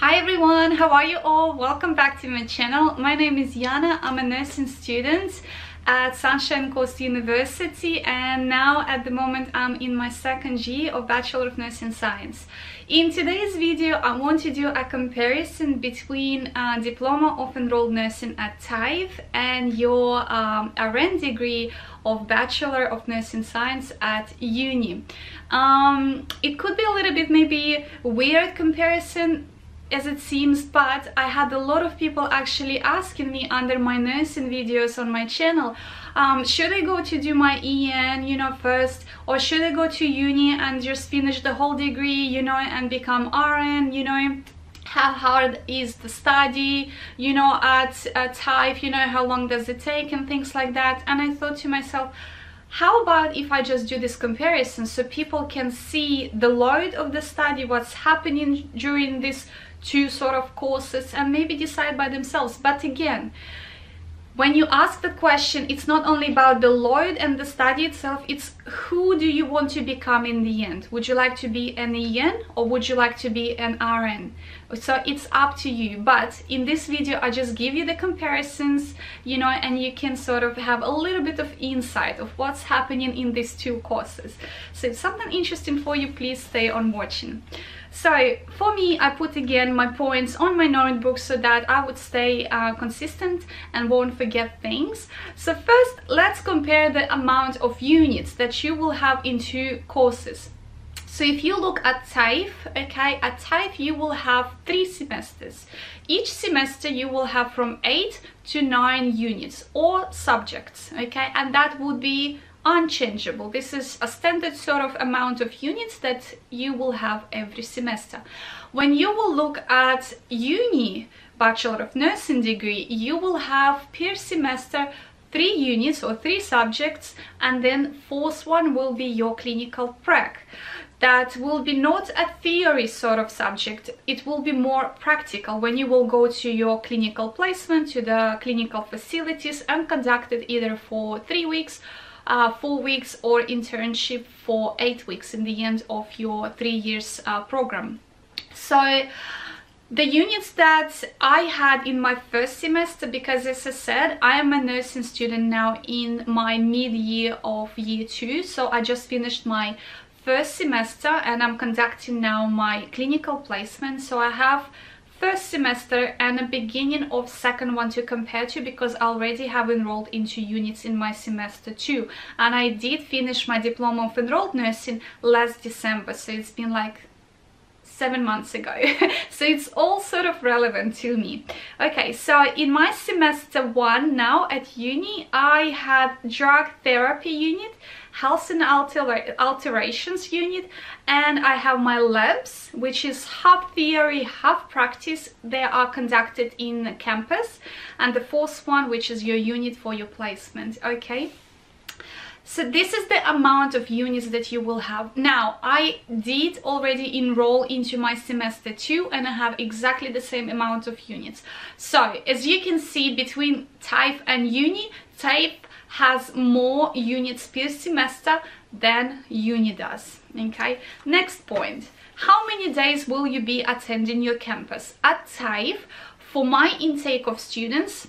Hi everyone, how are you all? Welcome back to my channel. My name is Yana. I'm a nursing student at Sunshine Coast University, and now at the moment I'm in my second year of Bachelor of Nursing Science. In today's video I want to do a comparison between Diploma of Enrolled Nursing at TAFE and your RN degree of Bachelor of Nursing Science at uni. It could be a little bit maybe weird comparison as it seems, but I had a lot of people actually asking me under my nursing videos on my channel, should I go to do my EN, you know, first, or should I go to uni and just finish the whole degree, you know, and become RN, you know, how hard is the study, you know, at TAFE, you know, how long does it take and things like that. And I thought to myself, how about if I just do this comparison so people can see the load of the study, what's happening during these two sort of courses, and maybe decide by themselves. But again, when you ask the question, it's not only about the load and the study itself, it's who do you want to become in the end? Would you like to be an EN or would you like to be an RN? So it's up to you. But in this video, I just give you the comparisons, you know, and you can sort of have a little bit of insight of what's happening in these two courses. So if something interesting for you, please stay on watching. So for me, I put again my points on my notebook so that I would stay consistent and won't forget things. So first, let's compare the amount of units that you will have in two courses. So if you look at TAFE, okay, at TAFE you will have 3 semesters. Each semester you will have from 8 to 9 units or subjects, okay, and that would be unchangeable. This is a standard sort of amount of units that you will have every semester. When you will look at uni, Bachelor of Nursing degree, you will have per semester 3 units or 3 subjects, and then fourth one will be your clinical prac. That will be not a theory sort of subject, it will be more practical when you will go to your clinical placement, to the clinical facilities, and conduct it either for 3 weeks, 4 weeks, or internship for 8 weeks in the end of your 3 years program. So the units that I had in my first semester, because as I said, I am a nursing student now in my mid-year of year 2, so I just finished my first semester and I'm conducting now my clinical placement, so I have first semester and the beginning of second one to compare to, because I already have enrolled into units in my semester 2, and I did finish my Diploma of Enrolled Nursing last December, so it's been like 7 months ago. So it's all sort of relevant to me. Okay, so in my semester 1 now at uni, I had drug therapy unit, health and alterations unit, and I have my labs, which is half theory, half practice. They are conducted in campus, and the fourth one, which is your unit for your placement. Okay, so this is the amount of units that you will have. Now, I did already enroll into my semester 2 and I have exactly the same amount of units. So as you can see, between TAFE and uni, TAFE has more units per semester than uni does. Okay, next point. How many days will you be attending your campus? At TAFE, for my intake of students,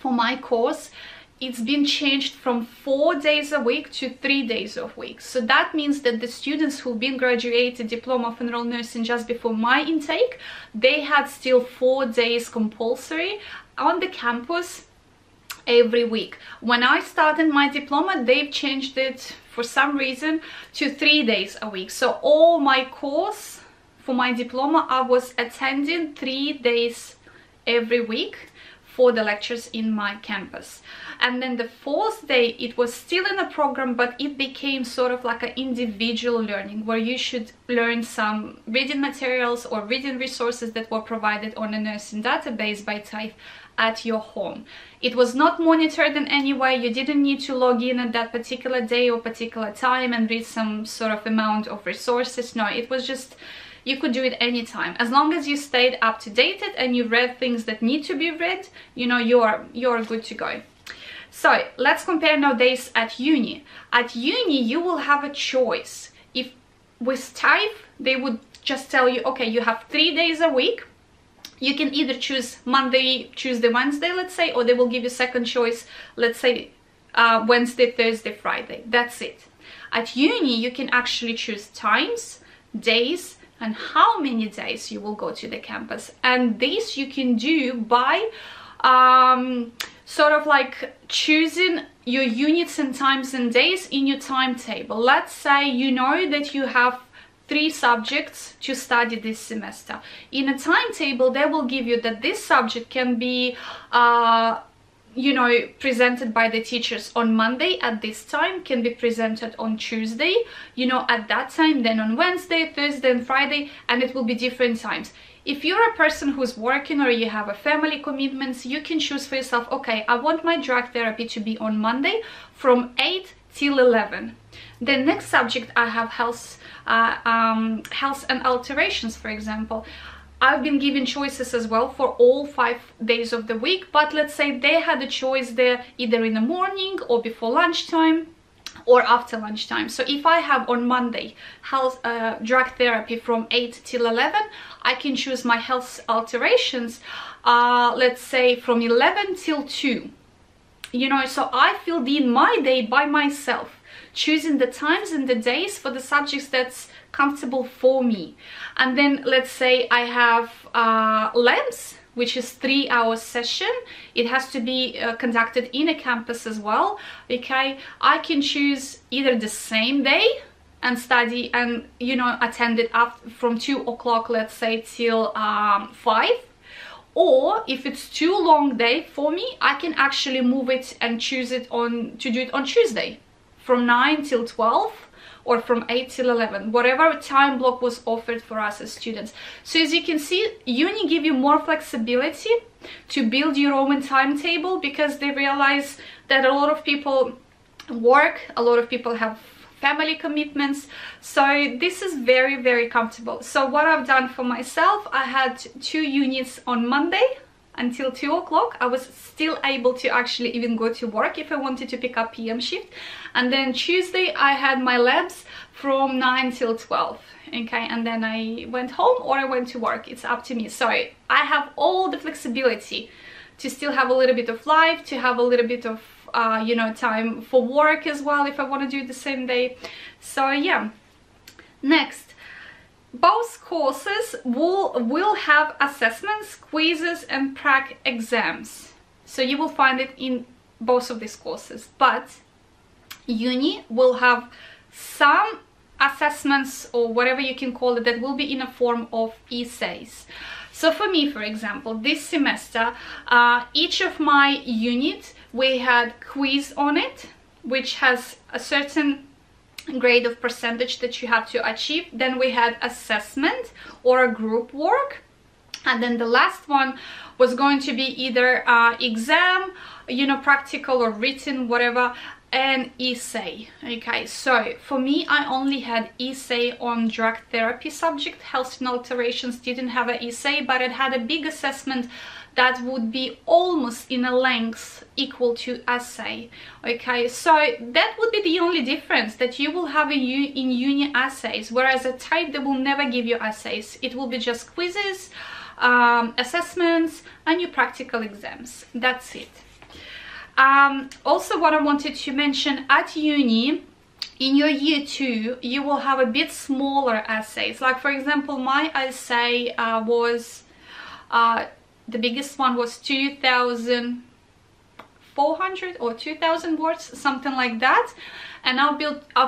for my course, it's been changed from 4 days a week to 3 days a week. So that means that the students who've been graduated Diploma of Enrolled Nursing just before my intake, they had still 4 days compulsory on the campus every week. When I started my diploma, they've changed it for some reason to 3 days a week. So all my course for my diploma, I was attending 3 days every week for the lectures in my campus. And then the 4th day, it was still in a program, but it became sort of like an individual learning where you should learn some reading materials or reading resources that were provided on a nursing database by TAFE at your home. It was not monitored in any way. You didn't need to log in at that particular day or particular time and read some sort of amount of resources. No, it was just, you could do it anytime. As long as you stayed up to date and you read things that need to be read, you know, you're good to go. So let's compare nowadays at uni. At uni, you will have a choice. If with TAFE, they would just tell you, okay, you have 3 days a week You can either choose Monday, Tuesday, Wednesday, let's say, or they will give you second choice, let's say Wednesday, Thursday, Friday. That's it. At uni, you can actually choose times, days, and how many days you will go to the campus. And this you can do by sort of like choosing your units and times and days in your timetable. Let's say you know that you have 3 subjects to study this semester. In a timetable, they will give you that this subject can be you know, presented by the teachers on Monday at this time, can be presented on Tuesday, you know, at that time, then on Wednesday, Thursday and Friday, and it will be different times. If you're a person who's working or you have a family commitments, you can choose for yourself, okay, I want my drug therapy to be on Monday from 8 till 11. The next subject I have health and alterations, for example. I've been given choices as well for all 5 days of the week, but let's say they had a choice there either in the morning or before lunchtime or after lunchtime. So if I have on Monday health drug therapy from 8 till 11, I can choose my health alterations, let's say from 11 till 2. You know, so I filled in my day by myself, choosing the times and the days for the subjects that's comfortable for me. And then let's say I have labs, which is 3-hour session. It has to be conducted in a campus as well. Okay, I can choose either the same day and study and, you know, attend it from 2 o'clock, let's say, till 5. Or if it's too long day for me, I can actually move it and choose it to do it on Tuesday, from 9 till 12 or from 8 till 11, whatever time block was offered for us as students. So as you can see, uni give you more flexibility to build your own timetable, because they realize that a lot of people work, a lot of people have family commitments. So this is very, very comfortable. So what I've done for myself, I had 2 units on Monday until 2 o'clock. I was still able to actually even go to work if I wanted to pick up PM shift. And then Tuesday I had my labs from 9 till 12. Okay, and then I went home or I went to work. It's up to me. So I have all the flexibility to still have a little bit of life, to have a little bit of, you know, time for work as well if I want to do the same day. So yeah. Next. Both courses will have assessments, quizzes and prac exams. So you will find it in both of these courses, but uni will have some assessments or whatever you can call it that will be in a form of essays. So for me, for example, this semester, each of my units, we had quiz on it, which has a certain grade of percentage that you have to achieve. Then we had assessment or a group work, and then the last one was going to be either exam, you know, practical or written, whatever, and essay. Okay, so for me, I only had essay on drug therapy subject. Health and alterations didn't have an essay, but it had a big assessment that would be almost in a length equal to essay. Okay, so that would be the only difference that you will have in uni essays, whereas at TAFE they will never give you essays. It will be just quizzes, assessments and your practical exams. That's it. Also what I wanted to mention, at uni, in your year 2, you will have a bit smaller essays. Like for example, my essay was the biggest one was 2,400 or 2,000 words, something like that. And I've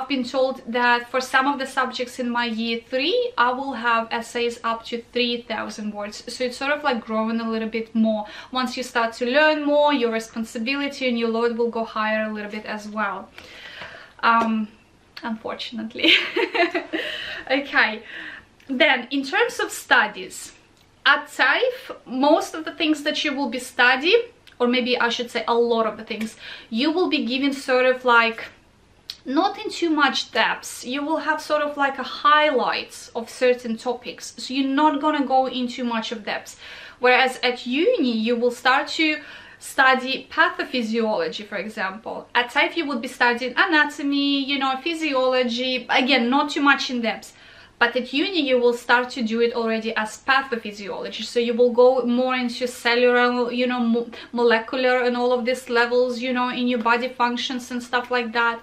been told that for some of the subjects in my year 3, I will have essays up to 3,000 words. So it's sort of like growing a little bit more. Once you start to learn more, your responsibility and your load will go higher a little bit as well. Unfortunately. Okay. Then in terms of studies, at TAFE, most of the things that you will be studying, or maybe I should say a lot of the things, you will be given sort of like, not in too much depth, you will have sort of like a highlights of certain topics. So you're not going to go into much of depth. Whereas at uni, you will start to study pathophysiology, for example. At TAFE, you would be studying anatomy, you know, physiology, again, not too much in depth. But at uni you will start to do it already as pathophysiology, so you will go more into cellular, you know, molecular and all of these levels, you know, in your body functions and stuff like that.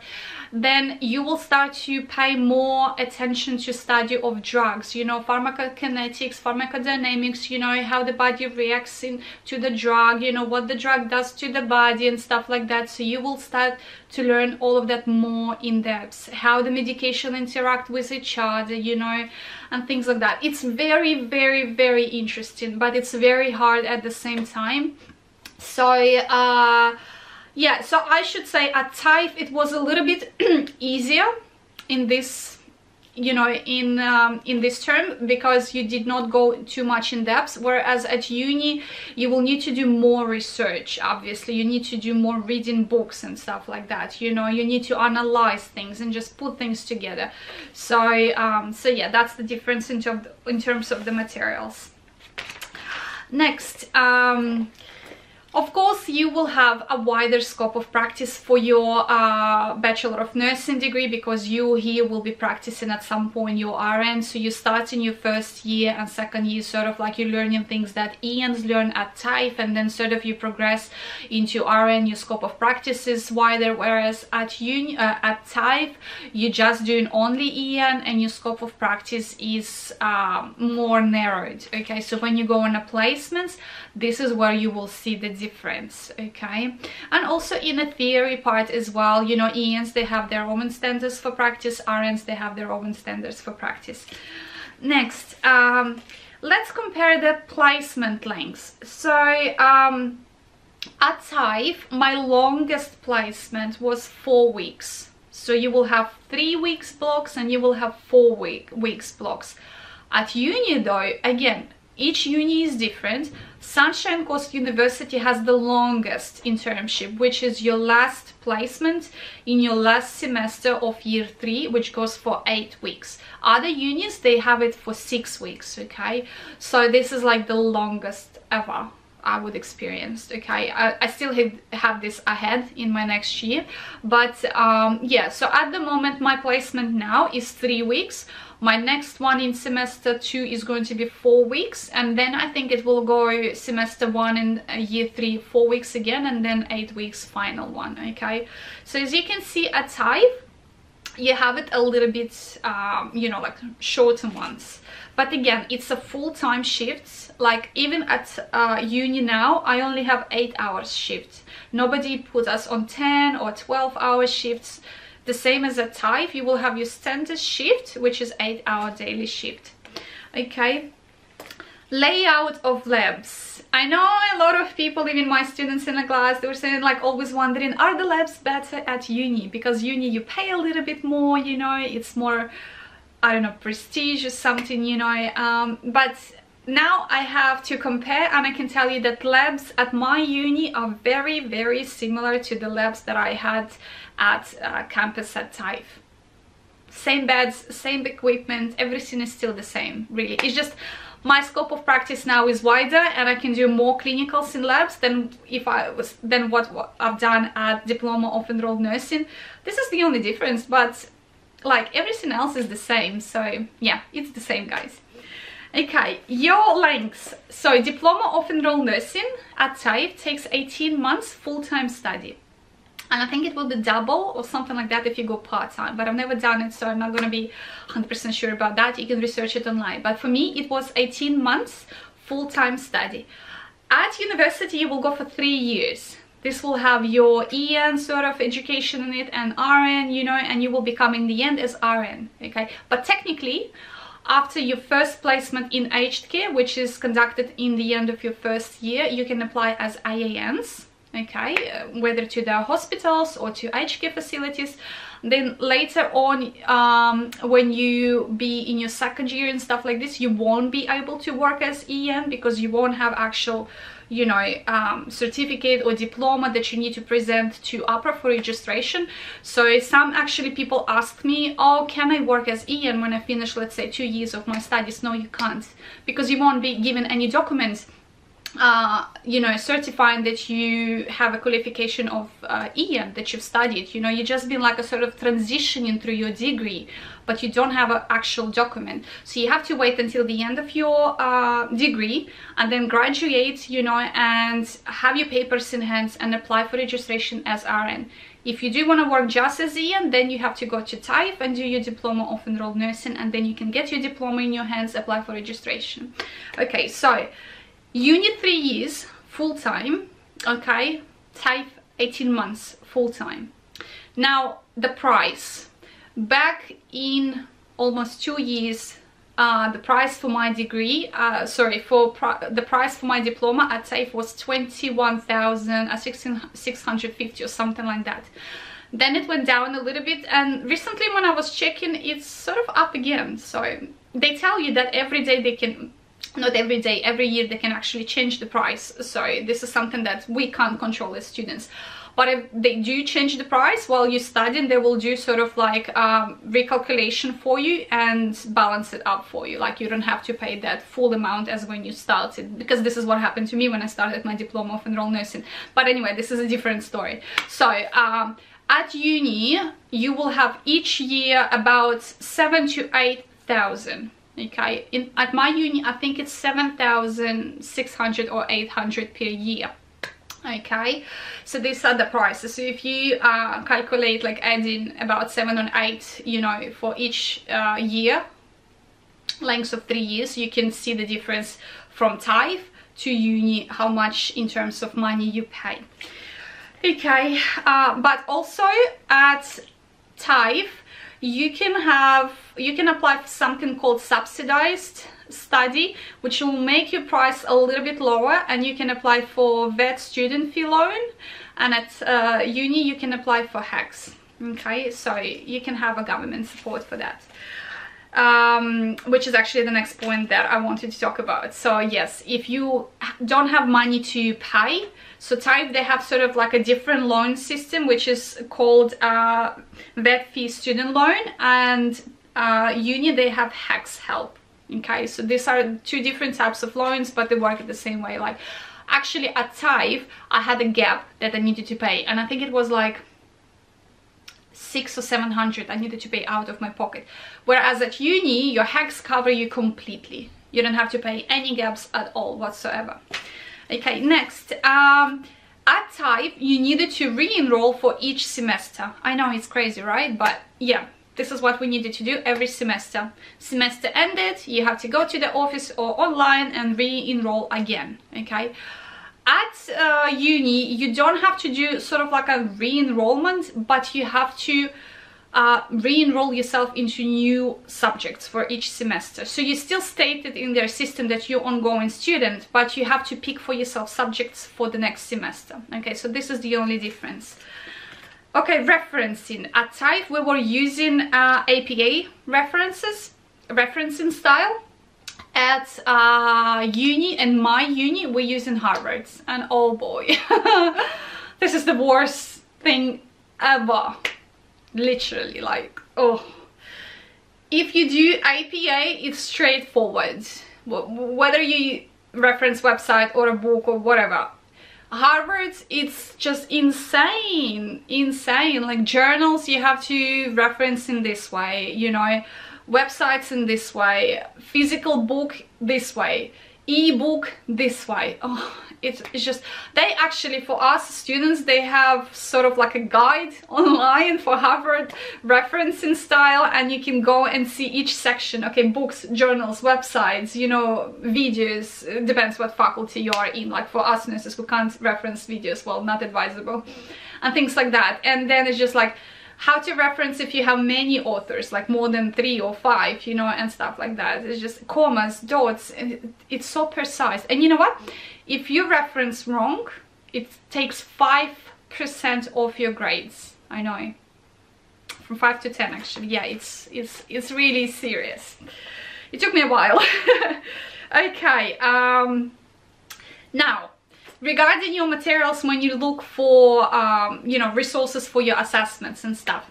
Then you will start to pay more attention to study of drugs, you know, pharmacokinetics, pharmacodynamics, you know, how the body reacts to the drug, you know, what the drug does to the body and stuff like that. So you will start to learn all of that more in depth, how the medication interact with each other, you know, and things like that. It's very, very, very interesting, but it's very hard at the same time. So yeah, so I should say at TAFE it was a little bit easier in this, you know, in this term, because you did not go too much in depth, whereas at uni you will need to do more research. Obviously you need to do more reading books and stuff like that, you know, you need to analyze things and just put things together. So so yeah, that's the difference in terms of the materials. Next, of course, you will have a wider scope of practice for your Bachelor of Nursing degree, because you here will be practicing at some point your RN. So you're starting your first year and second year, sort of like you're learning things that ENs learn at TAFE, and then sort of you progress into RN, your scope of practice is wider, whereas at TAFE, you're just doing only EN and your scope of practice is more narrowed, okay? So when you go on a placements, this is where you will see the difference, okay? And also in the theory part as well, you know, ENs, they have their own standards for practice, RNs, they have their own standards for practice. Next, let's compare the placement lengths. So at TAFE, my longest placement was 4 weeks. So you will have 3 weeks blocks and you will have 4 weeks blocks. At uni though, again, each uni is different. Sunshine Coast University has the longest internship, which is your last placement in your last semester of year 3, which goes for 8 weeks. Other unis, they have it for 6 weeks, okay? So this is like the longest ever I would experience, okay? I still have this ahead in my next year, but yeah, so at the moment my placement now is 3 weeks. My next one in semester 2 is going to be 4 weeks, and then I think it will go semester 1 and year 3 4 weeks again, and then 8 weeks final one, okay? So as you can see at TAFE, you have it a little bit you know, like shorter ones, but again, it's a full-time shift. Like even at uni now, I only have 8 hours shift. Nobody put us on 10 or 12-hour shifts. The same as at TAFE, you will have your standard shift, which is 8-hour daily shift, okay? Layout of labs. I know a lot of people, even my students in the class, they were saying, like, always wondering, are the labs better at uni? Because uni you pay a little bit more, you know, it's more, I don't know, prestigious something, you know, but now I have to compare, and I can tell you that labs at my uni are very, very similar to the labs that I had at campus at TAFE. Same beds, same equipment, everything is still the same, really. It's just my scope of practice now is wider, and I can do more clinicals in labs than what I've done at Diploma of Enrolled Nursing. This is the only difference, but like everything else is the same. So yeah, it's the same, guys. Okay, your lengths. So Diploma of Enrolled Nursing at TAFE takes 18 months full-time study. And I think it will be double or something like that if you go part-time, but I've never done it, so I'm not going to be 100% sure about that. You can research it online. But for me, it was 18 months full-time study. At university, you will go for 3 years. This will have your EN sort of education in it and RN, you know, and you will become in the end as RN, okay? But technically, after your first placement in aged care, which is conducted in the end of your first year, you can apply as IANs, okay, whether to the hospitals or to aged care facilities. Then later on, when you be in your second year and stuff like this, you won't be able to work as EN because you won't have actual, you know, certificate or diploma that you need to present to APRA for registration. So some actually people ask me, oh, can I work as EN when I finish, let's say, 2 years of my studies? No, you can't, because you won't be given any documents you know, certifying that you have a qualification of EN that you've studied. You know, you've just been like a sort of transitioning through your degree, but you don't have an actual document. So you have to wait until the end of your degree and then graduate, you know, and have your papers in hand and apply for registration as RN. If you do want to work just as EN, then you have to go to TAFE and do your Diploma of Enrolled Nursing, and then you can get your diploma in your hands, apply for registration. Okay, so you need 3 years full-time, okay, TAFE 18 months full-time. Now, the price. Back in almost 2 years, the price for my degree, the price for my diploma at TAFE was 21,650 or something like that. Then it went down a little bit, and recently when I was checking, it's sort of up again. So they tell you that every day they can, not every day, every year they can actually change the price. So this is something that we can't control as students. But if they do change the price while you're studying, they will do sort of like recalculation for you and balance it up for you. Like you don't have to pay that full amount as when you started, because this is what happened to me when I started my Diploma of Enrolled Nursing. But anyway, this is a different story. So at uni, you will have each year about 7,000 to 8,000. Okay, at my uni, I think it's 7,600 or 800 per year. Okay, so these are the prices. So if you calculate like adding about 7 or 8, you know, for each year, length of 3 years, you can see the difference from TAFE to uni, how much in terms of money you pay. Okay, but also at TAFE, you can apply for something called subsidized study, which will make your price a little bit lower, and you can apply for VET student fee loan, and at uni you can apply for HECS. Okay, so you can have a government support for that, which is actually the next point that I wanted to talk about. So yes, if you don't have money to pay, so TAFE, they have sort of like a different loan system, which is called VET fee student loan, and uni, they have HECS help. Okay, so these are two different types of loans, but they work the same way. Like actually at TAFE, I had a gap that I needed to pay, and I think it was like 600 or 700 I needed to pay out of my pocket. Whereas at uni, your HECS cover you completely. You don't have to pay any gaps at all whatsoever. Okay, next. At TAFE, you needed to re-enroll for each semester. I know it's crazy, right? But yeah. This is what we needed to do every semester. Semester ended, you have to go to the office or online and re-enroll again, okay? At uni, you don't have to do sort of like a re-enrollment, but you have to re-enroll yourself into new subjects for each semester. So you still stated in their system that you're ongoing student, but you have to pick for yourself subjects for the next semester. Okay, so this is the only difference. Okay, referencing. At TAFE, we were using APA references, referencing style. At uni, and my uni, we're using Harvard's. And oh boy, this is the worst thing ever. Literally, like, oh. If you do APA, it's straightforward. Whether you reference website or a book or whatever. Harvard, it's just insane. Like journals you have to reference in this way, you know, websites in this way, physical book this way, e-book this way. Oh, it's just, they actually, for us students, they have sort of like a guide online for Harvard referencing style, and you can go and see each section. Okay, books, journals, websites, you know, videos. It depends what faculty you are in. Like for us nurses, we can't reference videos, well, not advisable, and things like that. And then it's just like how to reference if you have many authors, like more than 3 or 5, you know, and stuff like that. It's just commas, dots, and it's so precise. And you know what? If you reference wrong, it takes 5% off your grades. I know, from 5 to 10 actually. Yeah, it's really serious. It took me a while. Okay, now, regarding your materials, when you look for, you know, resources for your assessments and stuff,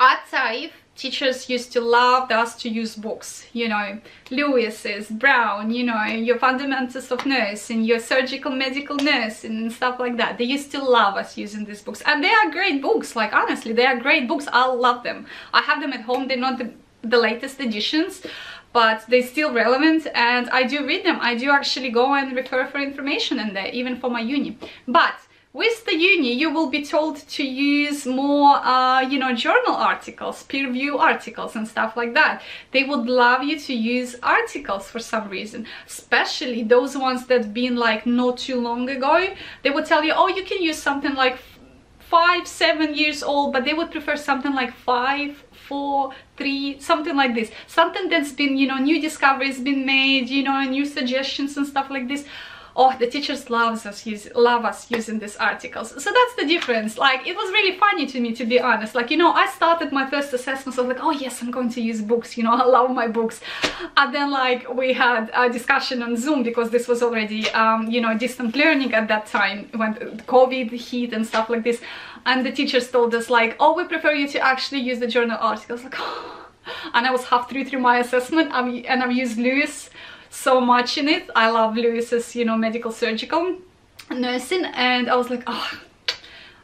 at TAFE, teachers used to love us to use books, you know, Lewis's, Brown, you know, your Fundamentals of Nursing, your Surgical Medical Nursing and stuff like that. They used to love us using these books, and they are great books, like honestly they are great books. I love them. I have them at home. They're not the latest editions, but they're still relevant and I do read them. I do actually go and refer for information in there, even for my uni. But with the uni, you will be told to use more, you know, journal articles, peer review articles and stuff like that. They would love you to use articles for some reason, especially those ones that been like not too long ago. They would tell you, oh, you can use something like 5, 7 years old, but they would prefer something like 5, 4, 3, something like this. Something that's been, you know, new discoveries been made, you know, new suggestions and stuff like this. Oh, the teachers love us using these articles. So that's the difference. Like, it was really funny to me, to be honest. Like, you know, I started my first assessments, I was like, oh yes, I'm going to use books, you know, I love my books. And then like we had a discussion on Zoom, because this was already, you know, distant learning at that time, when COVID hit and stuff like this. And the teachers told us like, oh, we prefer you to actually use the journal articles. Like, oh. And I was half through my assessment, and I've used Lewis so much in it. I love Lewis's, you know, medical surgical nursing, and I was like, oh,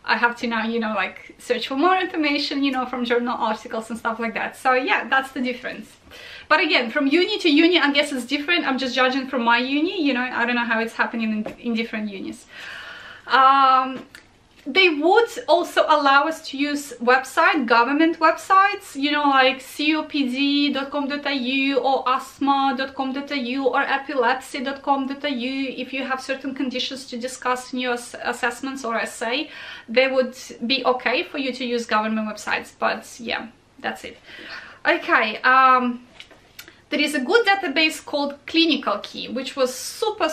I have to now, you know, like search for more information, you know, from journal articles and stuff like that. So yeah, that's the difference. But again, from uni to uni, I guess it's different. I'm just judging from my uni, you know, I don't know how it's happening in different unis. They would also allow us to use government websites, you know, like copd.com.au or asthma.com.au or epilepsy.com.au. If you have certain conditions to discuss in your assessments or essay, they would be okay for you to use government websites. But yeah, that's it. Okay. There is a good database called Clinical Key, which was super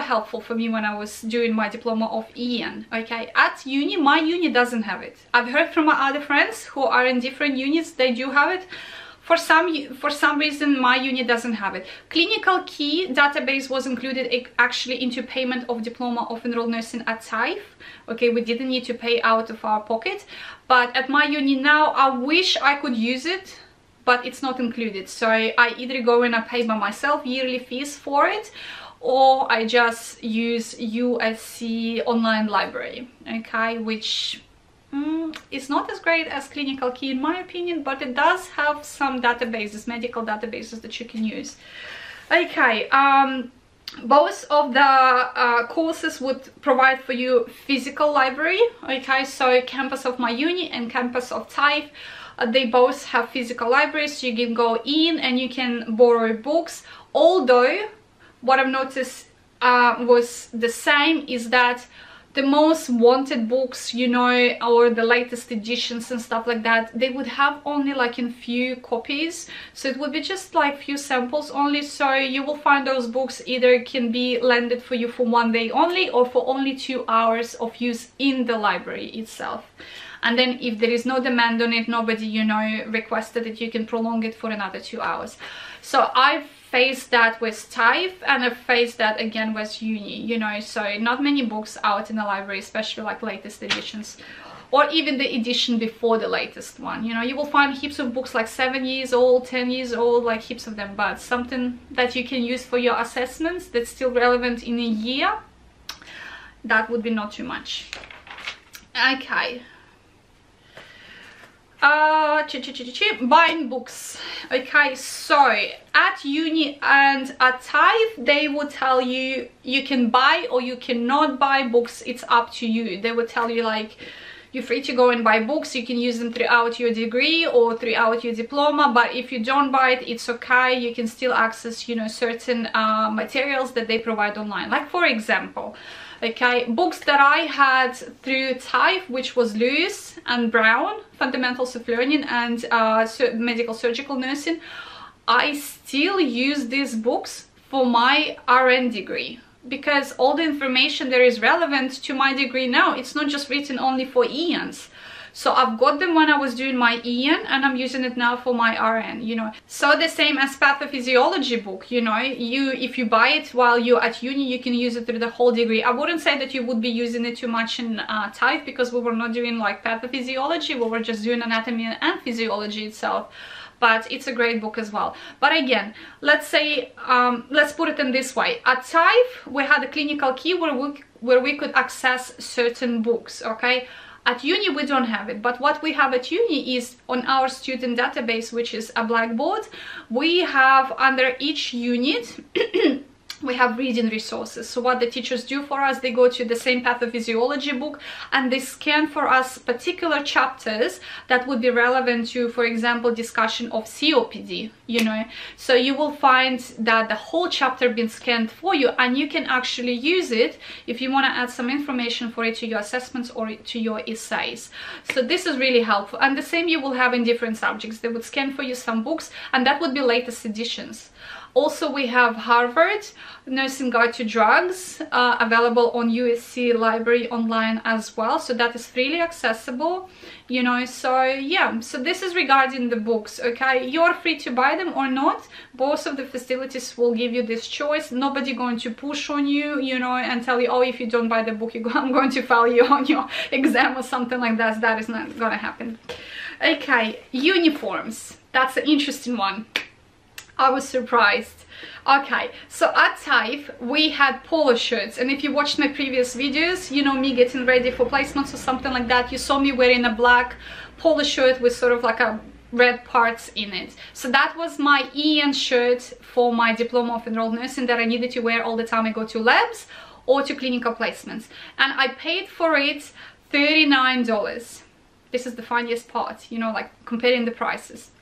helpful for me when I was doing my Diploma of EN, okay? At uni, my uni doesn't have it. I've heard from my other friends who are in different unis, they do have it. For some reason, my uni doesn't have it. Clinical Key database was included actually into payment of Diploma of Enrolled Nursing at TAFE. Okay, we didn't need to pay out of our pocket. But at my uni now, I wish I could use it, but it's not included. So I either go and I pay by myself yearly fees for it, or I just use USC online library, okay, which is not as great as Clinical Key in my opinion, but it does have some databases, medical databases that you can use. Okay, both of the courses would provide for you physical library, okay, so campus of my uni and campus of TAFE, they both have physical libraries. You can go in and you can borrow books. Although what I've noticed was the same is that the most wanted books, you know, or the latest editions and stuff like that, they would have only like in few copies, so it would be just like few samples only. So you will find those books either can be lended for you for one day only, or for only 2 hours of use in the library itself. And then if there is no demand on it, nobody, you know, requested it, you can prolong it for another 2 hours. So I've faced that with TAFE, and I've faced that again with uni, you know, so not many books out in the library, especially like latest editions, or even the edition before the latest one. You know, you will find heaps of books like 7 years old, 10 years old, like heaps of them, but something that you can use for your assessments that's still relevant in a year, that would be not too much. Okay. Buying books. Okay, so at uni and at TAFE, they will tell you you can buy or you cannot buy books. It's up to you. They will tell you like, you're free to go and buy books, you can use them throughout your degree or throughout your diploma, but if you don't buy it, it's okay, you can still access, you know, certain materials that they provide online. Like for example, okay, books that I had through TAFE, which was Lewis and Brown, Fundamentals of Learning and Medical Surgical Nursing, I still use these books for my RN degree, because all the information there is relevant to my degree now. It's not just written only for ENs. So I've got them when I was doing my EN, and I'm using it now for my RN, you know. So the same as pathophysiology book, you know, if you buy it while you're at uni, you can use it through the whole degree. I wouldn't say that you would be using it too much in TAFE, because we were not doing like pathophysiology, we were just doing anatomy and physiology itself. But it's a great book as well. But again, let's say, let's put it in this way. At TAFE, we had a clinical key where we could access certain books, okay? At uni, we don't have it, but what we have at uni is on our student database, which is a Blackboard, we have under each unit, we have reading resources. So what the teachers do for us, they go to the same pathophysiology book and they scan for us particular chapters that would be relevant to, for example, discussion of COPD, you know. So you will find that the whole chapter been scanned for you, and you can actually use it if you want to add some information for it to your assessments or to your essays. So this is really helpful. And the same you will have in different subjects. They would scan for you some books, and that would be latest editions. Also, we have Harvard Nursing Guide to Drugs available on USC library online as well, so that is freely accessible, you know. So yeah, so this is regarding the books, okay? You're free to buy them or not. Both of the facilities will give you this choice. Nobody going to push on you, you know, and tell you, oh, if you don't buy the book, I'm going to fail you on your exam or something like that. That is not gonna happen. Okay, uniforms. That's an interesting one. I was surprised. Okay, so at TAFE we had polo shirts, and if you watched my previous videos, you know me getting ready for placements or something like that, you saw me wearing a black polo shirt with sort of like a red parts in it. So that was my EN shirt for my Diploma of Enrolled Nursing that I needed to wear all the time I go to labs or to clinical placements, and I paid for it $39. This is the funniest part, you know, like comparing the prices.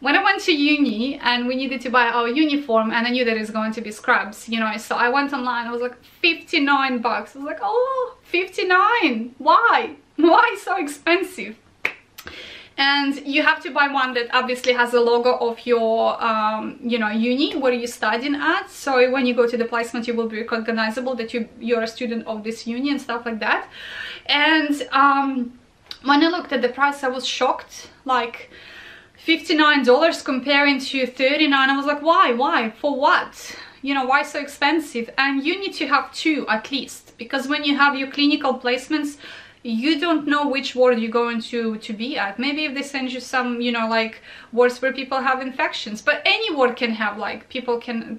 When I went to uni and we needed to buy our uniform, and I knew that it's going to be scrubs, you know, so I went online, I was like $59. I was like, oh, 59, why so expensive? And you have to buy one that obviously has a logo of your you know, uni where you're studying at, so when you go to the placement you will be recognizable that you're a student of this uni and stuff like that. And when I looked at the price, I was shocked, like $59 comparing to $39. I was like, why, for what, you know, why so expensive? And you need to have two at least, because when you have your clinical placements, you don't know which ward you're going to be at. Maybe if they send you some, you know, like wards where people have infections, but any ward can have, like,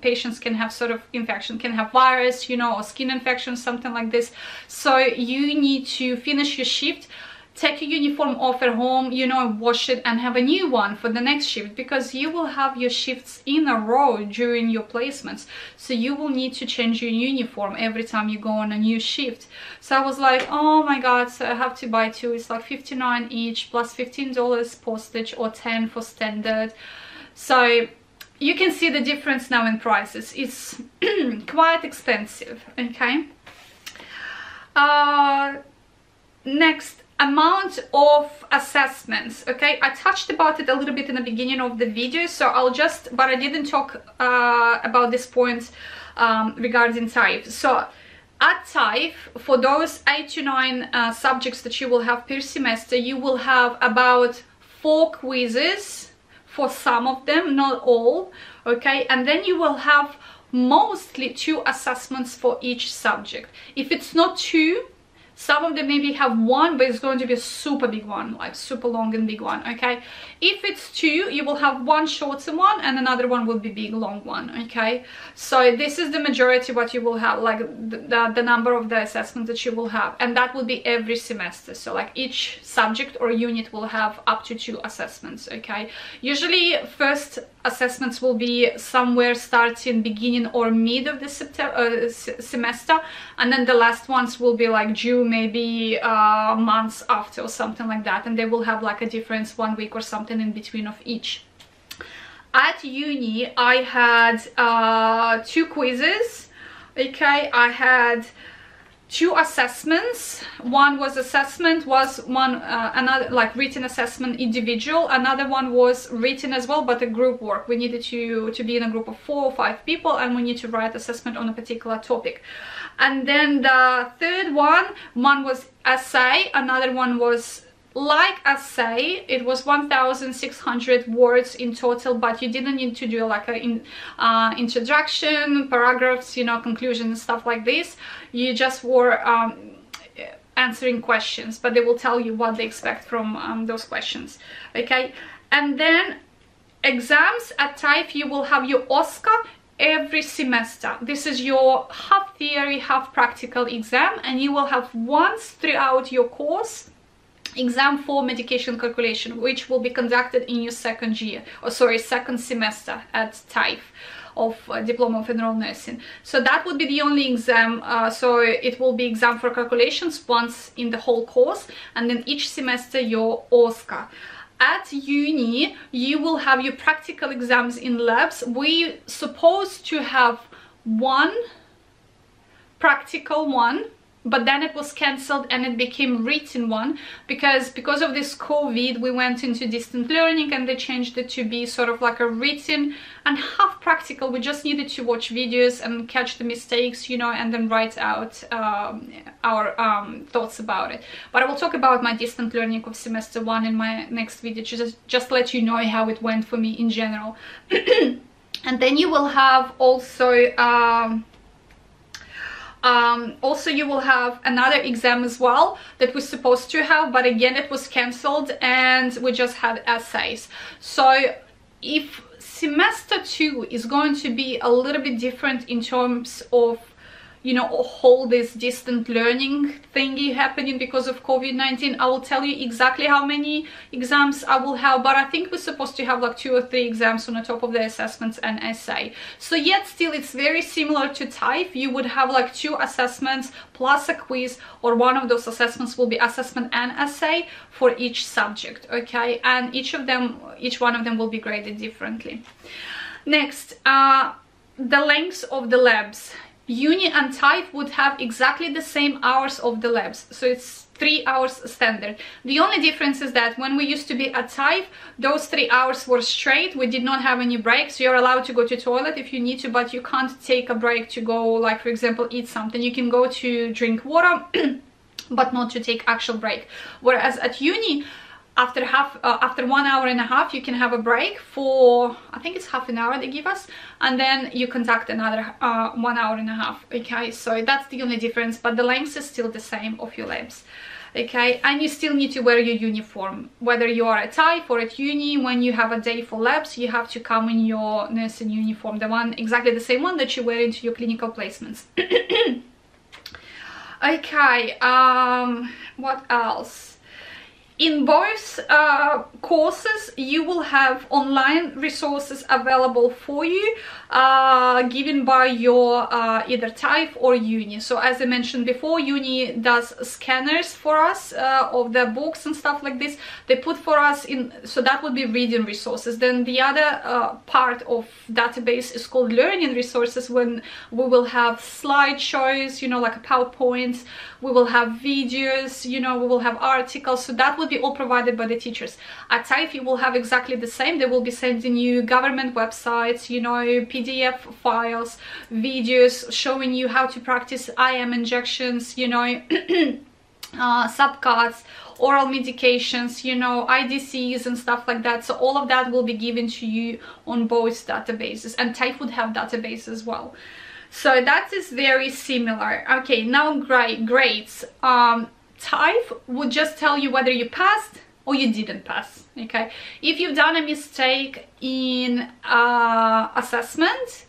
patients can have sort of infection, can have virus, you know, or skin infection, something like this. So you need to finish your shift, take your uniform off at home, you know, wash it and have a new one for the next shift, because you will have your shifts in a row during your placements. So you will need to change your uniform every time you go on a new shift. So I was like, oh my God, so I have to buy two. It's like $59 each plus $15 postage, or $10 for standard. So you can see the difference now in prices. It's quite expensive, okay? Next, amount of assessments. Okay, I touched about it a little bit in the beginning of the video, so I'll just, but I didn't talk about this point regarding TAFE. So at TAFE, for those 8 to 9 subjects that you will have per semester, you will have about 4 quizzes for some of them, not all, okay? And then you will have mostly 2 assessments for each subject. If it's not 2, some of them maybe have 1, but it's going to be a super big one, like super long and big one, okay? If it's 2, you will have 1 shorter one and another one will be big, long one, okay? So this is the majority what you will have, like the number of the assessments that you will have, and that will be every semester. So like each subject or unit will have up to 2 assessments, okay? Usually first assessments will be somewhere starting beginning or mid of the semester, and then the last ones will be like June, maybe months after or something like that, and they will have like a difference 1 week or something in between of each. At uni I had 2 quizzes, okay? I had 2 assessments. One was another like written assessment individual, another one was written as well, but a group work. We needed to be in a group of 4 or 5 people, and we need to write assessment on a particular topic. And then the third one was essay, another one was Like essay, it was 1,600 words in total, but you didn't need to do like an introduction, paragraphs, you know, conclusions, stuff like this. You just were answering questions, but they will tell you what they expect from those questions, okay? And then exams at TAFE, you will have your OSCE every semester. This is your half theory, half practical exam, and you will have once throughout your course exam for medication calculation, which will be conducted in your second semester at TAFE of Diploma of Enrolled Nursing. So that would be the only exam, so it will be exam for calculations once in the whole course, and then each semester your OSCE. At uni, you will have your practical exams in labs. We're supposed to have one practical one, but then it was cancelled and it became written one because of this COVID we went into distant learning and they changed it to be sort of like a written and half practical. We just needed to watch videos and catch the mistakes, you know, and then write out our thoughts about it. But I will talk about my distant learning of semester one in my next video, just let you know how it went for me in general. And then you will have also you will have another exam as well that we're supposed to have, but again it was cancelled and we just had essays. So if semester two is going to be a little bit different in terms of, you know, all this distant learning thingy happening because of COVID-19, I will tell you exactly how many exams I will have, but I think we're supposed to have like 2 or 3 exams on the top of the assessments and essay. So yet still it's very similar to TAFE. You would have like 2 assessments plus a quiz, or one of those assessments will be assessment and essay for each subject, okay? And each one of them will be graded differently. Next, the lengths of the labs. Uni and TAFE would have exactly the same hours of the labs, so it's 3 hours standard. The only difference is that when we used to be at TAFE, those 3 hours were straight. We did not have any breaks. You're allowed to go to toilet if you need to, but you can't take a break to go, like, for example, eat something. You can go to drink water, but not to take actual break. Whereas at uni, after 1.5 hours you can have a break for, I think it's half an hour they give us, and then you conduct another 1.5 hours, okay? So that's the only difference, but the length is still the same of your labs, okay? And you still need to wear your uniform, whether you are at TAFE or at uni. When you have a day for labs, you have to come in your nursing uniform, the one, exactly the same one that you wear into your clinical placements. Okay, what else? In both courses, you will have online resources available for you, given by your either TAFE or uni. So as I mentioned before, uni does scanners for us of the books and stuff like this. They put for us in, so that would be reading resources. Then the other part of database is called learning resources, when we will have slideshows, you know, like a PowerPoint. We will have videos, you know, we will have articles. So that would be all provided by the teachers. At TAFE you will have exactly the same. They will be sending you government websites, you know, PDF files, videos showing you how to practice IM injections, you know, subcuts, oral medications, you know, IDCs and stuff like that. So all of that will be given to you on both databases, and TAFE would have databases as well. So that is very similar. Okay, now grades. TAFE would just tell you whether you passed or you didn't pass, okay? If you've done a mistake in assessment,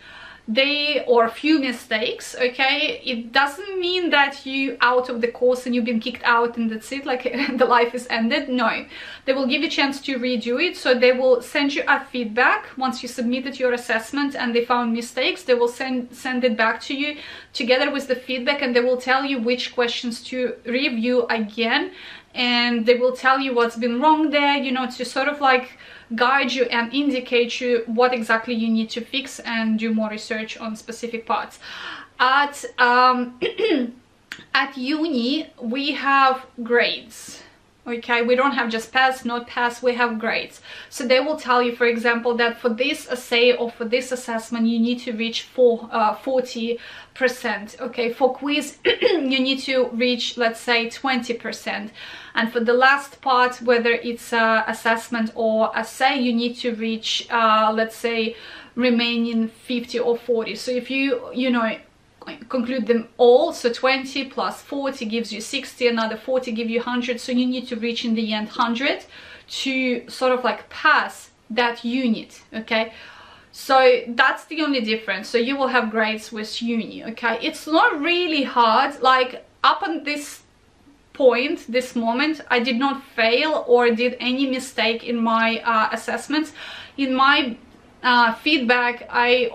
or a few mistakes, okay, it doesn't mean that you out of the course and you've been kicked out and that's it, like the life is ended. No, they will give you a chance to redo it. So they will send you a feedback once you submitted your assessment and they found mistakes. They will send it back to you together with the feedback, and they will tell you which questions to review again, and they will tell you what's been wrong there, you know, to sort of like guide you and indicate you what exactly you need to fix and do more research on specific parts. At at uni we have grades, Okay, we don't have just pass, not pass, we have grades. So they will tell you, for example, that for this essay or for this assessment, you need to reach 40%. Okay, for quiz, you need to reach, let's say, 20%. And for the last part, whether it's assessment or essay, you need to reach, let's say, remaining 50 or 40. So if you know, conclude them all, so 20 plus 40 gives you 60, another 40 give you 100, so you need to reach in the end 100 to sort of like pass that unit. Okay, so that's the only difference. So you will have grades with uni. Okay, it's not really hard. Like up on this point, this moment, I did not fail or did any mistake in my assessments. In my feedback, I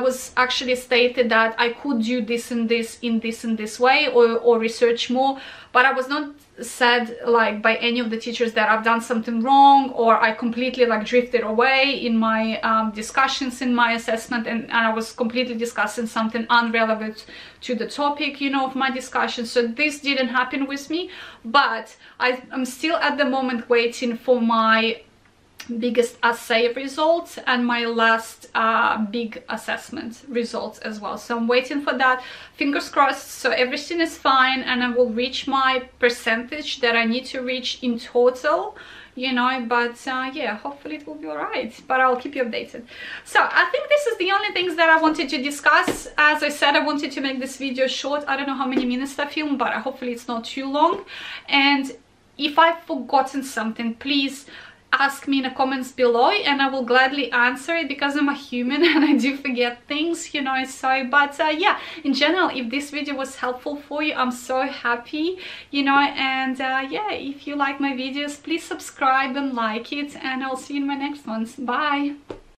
was actually stated that I could do this and this in this and this way, or research more, but I was not said like by any of the teachers that I've done something wrong or I completely like drifted away in my discussions in my assessment, and I was completely discussing something irrelevant to the topic, you know, of my discussion. So this didn't happen with me, but I'm still at the moment waiting for my biggest assay results and my last big assessment results as well. So I'm waiting for that, fingers crossed, so everything is fine and I will reach my percentage that I need to reach in total, you know. But yeah, hopefully it will be all right, but I'll keep you updated. So I think this is the only things that I wanted to discuss. As I said, I wanted to make this video short. I don't know how many minutes I filmed, but hopefully it's not too long. And if I've forgotten something, please ask me in the comments below and I will gladly answer it, because I'm a human and I do forget things, you know. So but yeah, in general, if this video was helpful for you, I'm so happy, you know. And yeah, if you like my videos, please subscribe and like it, and I'll see you in my next ones. Bye.